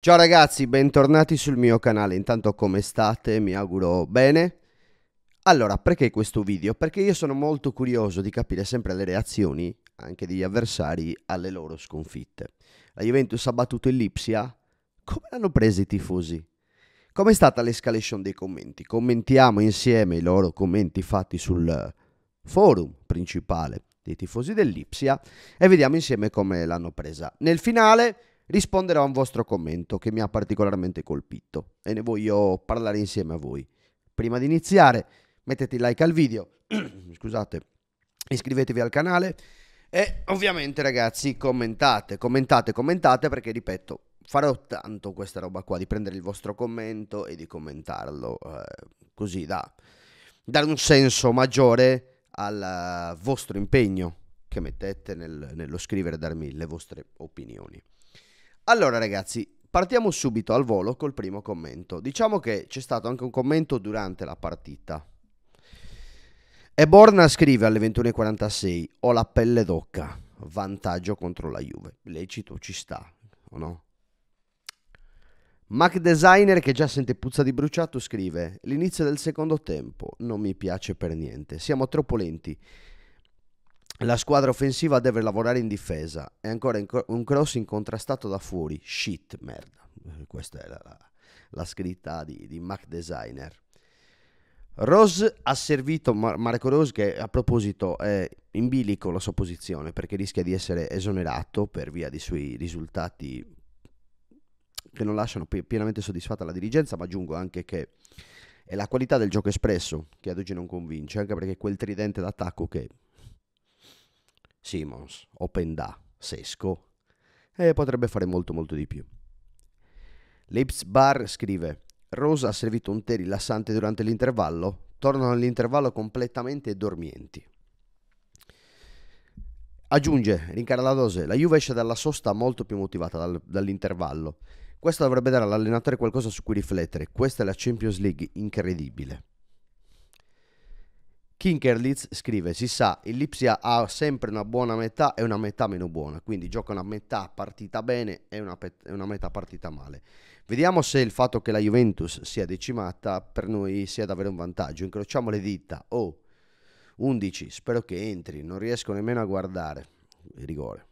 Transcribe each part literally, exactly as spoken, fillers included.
Ciao ragazzi, bentornati sul mio canale. Intanto come state? Mi auguro bene. Allora, perché questo video? Perché io sono molto curioso di capire sempre le reazioni anche degli avversari alle loro sconfitte. La Juventus ha battuto il Lipsia, come l'hanno presa i tifosi? Com'è stata l'escalation dei commenti? Commentiamo insieme i loro commenti fatti sul forum principale dei tifosi del Lipsia e vediamo insieme come l'hanno presa. Nel finale risponderò a un vostro commento che mi ha particolarmente colpito e ne voglio parlare insieme a voi. Prima di iniziare, mettete like al video, scusate, iscrivetevi al canale e ovviamente ragazzi commentate, commentate, commentate perché ripeto, farò tanto questa roba qua di prendere il vostro commento e di commentarlo eh, così da dare un senso maggiore al vostro impegno che mettete nel, nello scrivere e darmi le vostre opinioni. Allora ragazzi, partiamo subito al volo col primo commento. Diciamo che c'è stato anche un commento durante la partita. E Borna scrive alle ventuno e quarantasei, ho la pelle d'oca, vantaggio contro la Juve. Lecito, ci sta, o no? Mac Designer, che già sente puzza di bruciato, scrive, l'inizio del secondo tempo non mi piace per niente, siamo troppo lenti. La squadra offensiva deve lavorare in difesa. È ancora un cross incontrastato da fuori. Shit, merda. Questa è la, la scritta di, di Mac Designer. Rose ha servito Mar Marco Rose, che a proposito è in bilico la sua posizione perché rischia di essere esonerato per via dei suoi risultati che non lasciano pienamente soddisfatta la dirigenza, ma aggiungo anche che è la qualità del gioco espresso che ad oggi non convince, anche perché quel tridente d'attacco che Simons, Openda, Sesco e eh, potrebbe fare molto molto di più. Lips Bar scrive, Rosa ha servito un tè rilassante durante l'intervallo, tornano all'intervallo completamente dormienti. Aggiunge, rincara la dose, la Juve esce dalla sosta molto più motivata dal, dall'intervallo. Questo dovrebbe dare all'allenatore qualcosa su cui riflettere, questa è la Champions League, incredibile. Kinkerlitz scrive, si sa, il Lipsia ha sempre una buona metà e una metà meno buona, quindi gioca una metà partita bene e una, una metà partita male. Vediamo se il fatto che la Juventus sia decimata per noi sia davvero un vantaggio, incrociamo le dita. Oh, undici, spero che entri, non riesco nemmeno a guardare, il rigore.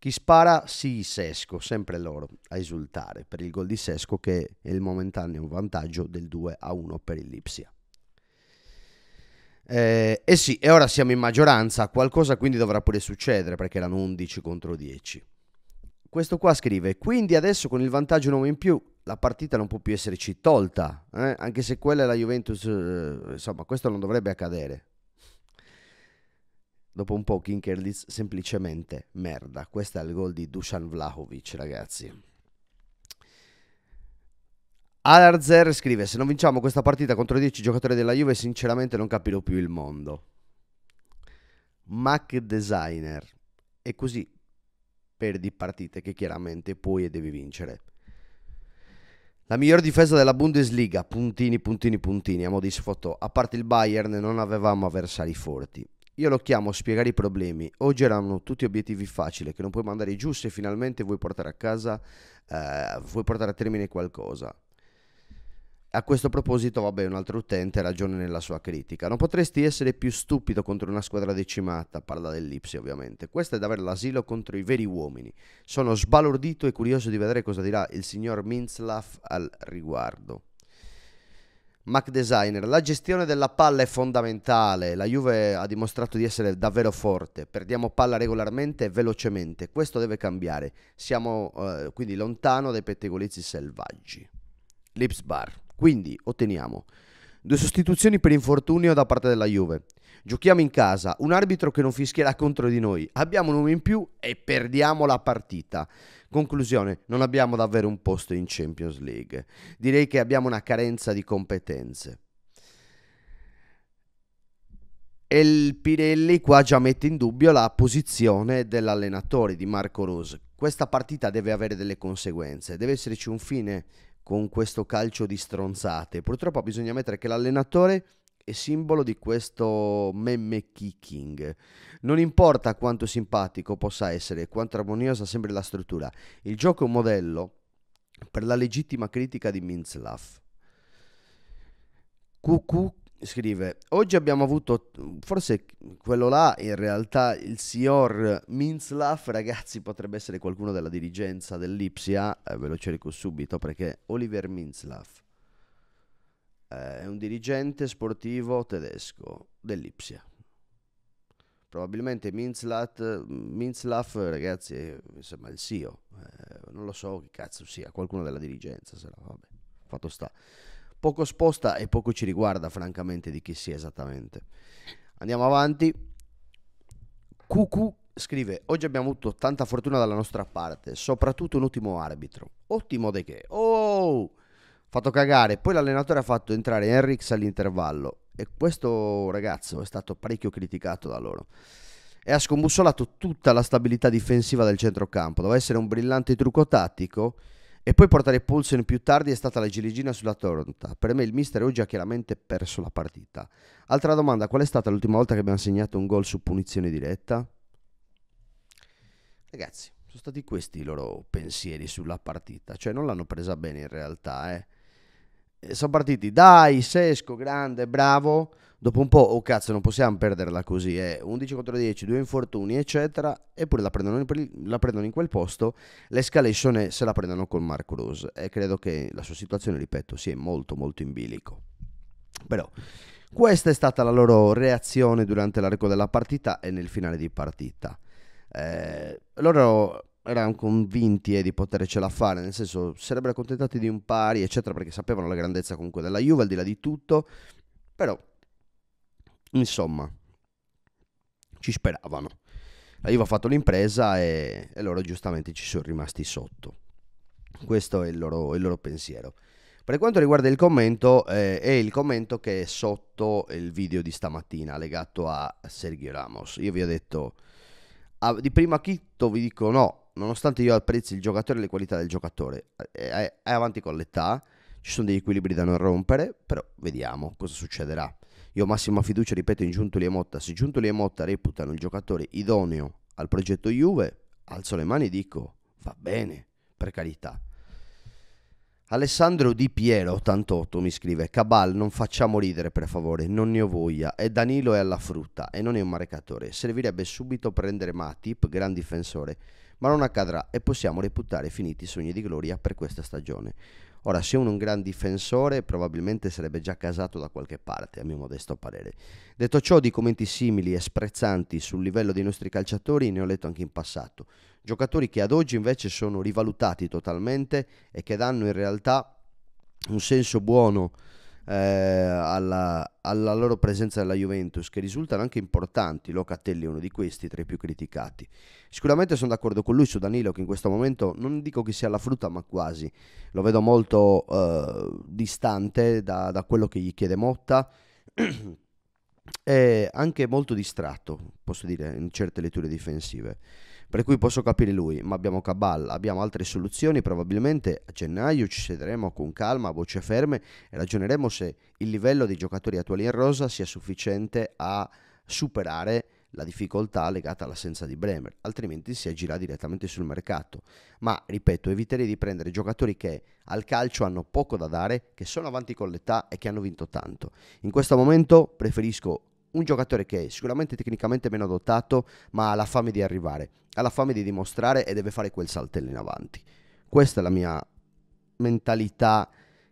Chi spara? Sì, Sesco, sempre loro a esultare per il gol di Sesco che è il momentaneo vantaggio del due a uno per il Lipsia. Eh, eh sì, e ora siamo in maggioranza, qualcosa quindi dovrà pure succedere perché erano undici contro dieci. Questo qua scrive, quindi adesso con il vantaggio un uomo in più la partita non può più esserci tolta, eh? Anche se quella è la Juventus, eh, insomma questo non dovrebbe accadere. Dopo un po' Kinkerlitz semplicemente merda, questo è il gol di Dusan Vlahovic ragazzi. Alarzer scrive, se non vinciamo questa partita contro dieci giocatori della Juve sinceramente non capirò più il mondo. Mac Designer, e così perdi partite che chiaramente puoi e devi vincere. La miglior difesa della Bundesliga, puntini puntini puntini a mo' di sfoto, a parte il Bayern non avevamo avversari forti. Io lo chiamo spiegare i problemi, oggi erano tutti obiettivi facili che non puoi mandare giù se finalmente vuoi portare a casa, eh, vuoi portare a termine qualcosa. A questo proposito, vabbè, un altro utente ha ragione nella sua critica. Non potresti essere più stupido contro una squadra decimata, parla dell'Lipsia ovviamente. Questo è davvero l'asilo contro i veri uomini. Sono sbalordito e curioso di vedere cosa dirà il signor Mintzlaff al riguardo. Mac Designer, la gestione della palla è fondamentale. La Juve ha dimostrato di essere davvero forte. Perdiamo palla regolarmente e velocemente. Questo deve cambiare. Siamo eh, quindi lontano dai pettegolezzi selvaggi. Lips Bar. Quindi otteniamo due sostituzioni per infortunio da parte della Juve, giochiamo in casa, un arbitro che non fischierà contro di noi, abbiamo un uomo in più e perdiamo la partita. Conclusione, non abbiamo davvero un posto in Champions League, direi che abbiamo una carenza di competenze. E il Pirelli qua già mette in dubbio la posizione dell'allenatore di Marco Rose. Questa partita deve avere delle conseguenze, deve esserci un fine con questo calcio di stronzate. Purtroppo bisogna ammettere che l'allenatore è simbolo di questo meme kicking. Non importa quanto simpatico possa essere, quanto armoniosa sembri la struttura, il gioco è un modello per la legittima critica di Mintzlaff. Q Q scrive: oggi abbiamo avuto, forse quello là in realtà il signor Mintzlaff, ragazzi, potrebbe essere qualcuno della dirigenza del Lipsia, eh, ve lo cerco subito, perché Oliver Mintzlaff eh, è un dirigente sportivo tedesco del Lipsia. Probabilmente Mintzlaff, ragazzi, è, insomma, il C E O, eh, non lo so chi cazzo sia, qualcuno della dirigenza, se no, vabbè, fatto sta. Poco sposta e poco ci riguarda, francamente, di chi sia esattamente. Andiamo avanti. Q Q scrive: oggi abbiamo avuto tanta fortuna dalla nostra parte, soprattutto un ottimo arbitro. Ottimo de che? Oh! Fatto cagare, poi l'allenatore ha fatto entrare Henriks all'intervallo. E questo ragazzo è stato parecchio criticato da loro e ha scombussolato tutta la stabilità difensiva del centrocampo. Doveva essere un brillante trucco tattico, e poi portare Pulsen più tardi è stata la ciliegina sulla torta. Per me il mister oggi ha chiaramente perso la partita. Altra domanda: qual è stata l'ultima volta che abbiamo segnato un gol su punizione diretta? Ragazzi, sono stati questi i loro pensieri sulla partita, cioè non l'hanno presa bene in realtà, eh sono partiti: dai Sesco, grande, bravo. Dopo un po', oh cazzo, non possiamo perderla così, eh. undici contro dieci, due infortuni eccetera, eppure la prendono in, la prendono in quel posto, l'escalation se la prendono con Marco Rose, e credo che la sua situazione, ripeto, sia molto molto in bilico. Però questa è stata la loro reazione durante l'arco della partita e nel finale di partita. eh, loro erano convinti eh, di potercela fare, nel senso sarebbero accontentati di un pari eccetera, perché sapevano la grandezza comunque della Juve al di là di tutto, però insomma ci speravano. La Juve ha fatto l'impresa e, e loro giustamente ci sono rimasti sotto. Questo è il loro, il loro pensiero. Per quanto riguarda il commento, eh, è il commento che è sotto il video di stamattina legato a Sergio Ramos. Io vi ho detto a, di prima chitto, vi dico no, nonostante io apprezzi il giocatore e le qualità del giocatore, è, è, è avanti con l'età, ci sono degli equilibri da non rompere, però vediamo cosa succederà. Io ho massima fiducia, ripeto, in Giuntoli e Motta. Se Giuntoli e Motta reputano il giocatore idoneo al progetto Juve, alzo le mani e dico va bene, per carità. Alessandro Di Piero ottantotto mi scrive: Cabal, non facciamo ridere per favore, non ne ho voglia, e Danilo è alla frutta e non è un marcatore, servirebbe subito prendere Matip, gran difensore, ma non accadrà e possiamo reputare finiti i sogni di gloria per questa stagione. Ora, se uno è un gran difensore probabilmente sarebbe già casato da qualche parte, a mio modesto parere. Detto ciò, di commenti simili e sprezzanti sul livello dei nostri calciatori ne ho letto anche in passato, giocatori che ad oggi invece sono rivalutati totalmente e che danno in realtà un senso buono eh, alla, alla loro presenza nella Juventus, che risultano anche importanti. Locatelli è uno di questi, tra i più criticati. Sicuramente sono d'accordo con lui su Danilo, che in questo momento non dico che sia alla frutta, ma quasi lo vedo molto eh, distante da, da quello che gli chiede Motta e anche molto distratto, posso dire, in certe letture difensive, per cui posso capire lui, ma abbiamo Cabal, abbiamo altre soluzioni. Probabilmente a gennaio ci siederemo con calma, a voce ferme, e ragioneremo se il livello dei giocatori attuali in rosa sia sufficiente a superare la difficoltà legata all'assenza di Bremer, altrimenti si agirà direttamente sul mercato. Ma, ripeto, eviterei di prendere giocatori che al calcio hanno poco da dare, che sono avanti con l'età e che hanno vinto tanto. In questo momento preferisco un giocatore che è sicuramente tecnicamente meno dotato, ma ha la fame di arrivare, ha la fame di dimostrare e deve fare quel saltello in avanti. Questa è la mia mentalità,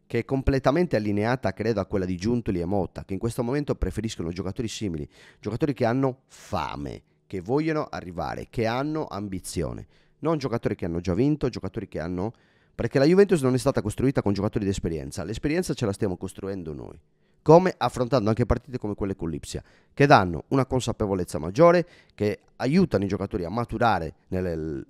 che è completamente allineata, credo, a quella di Giuntoli e Motta, che in questo momento preferiscono giocatori simili, giocatori che hanno fame, che vogliono arrivare, che hanno ambizione, non giocatori che hanno già vinto, giocatori che hanno... Perché la Juventus non è stata costruita con giocatori di esperienza, l'esperienza ce la stiamo costruendo noi. Come? Affrontando anche partite come quelle con Lipsia, che danno una consapevolezza maggiore, che aiutano i giocatori a maturare nelle,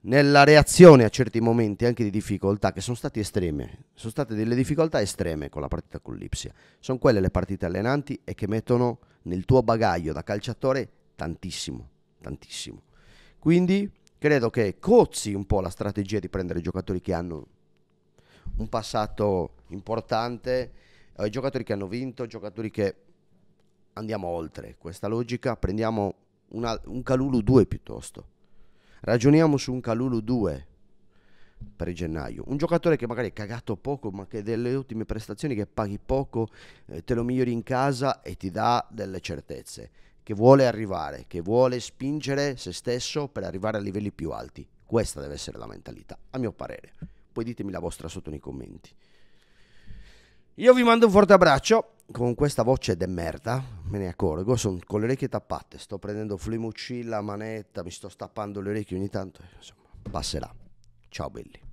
nella reazione a certi momenti anche di difficoltà, che sono stati estreme, sono state delle difficoltà estreme con la partita con Lipsia. Sono quelle le partite allenanti e che mettono nel tuo bagaglio da calciatore tantissimo, tantissimo. Quindi credo che cozzi un po' la strategia di prendere giocatori che hanno un passato importante, ai giocatori che hanno vinto, giocatori che... Andiamo oltre questa logica, prendiamo una, un Calulu due piuttosto. Ragioniamo su un Calulu due. per gennaio, un giocatore che magari è cagato poco ma che delle ultime prestazioni, che paghi poco, eh, te lo migliori in casa e ti dà delle certezze, che vuole arrivare, che vuole spingere se stesso per arrivare a livelli più alti. Questa deve essere la mentalità, a mio parere. Poi ditemi la vostra sotto nei commenti. Io vi mando un forte abbraccio. Con questa voce de merda, me ne accorgo, sono con le orecchie tappate, sto prendendo Flimuccilla, manetta, mi sto stappando le orecchie ogni tanto, insomma, passerà. Ciao belli.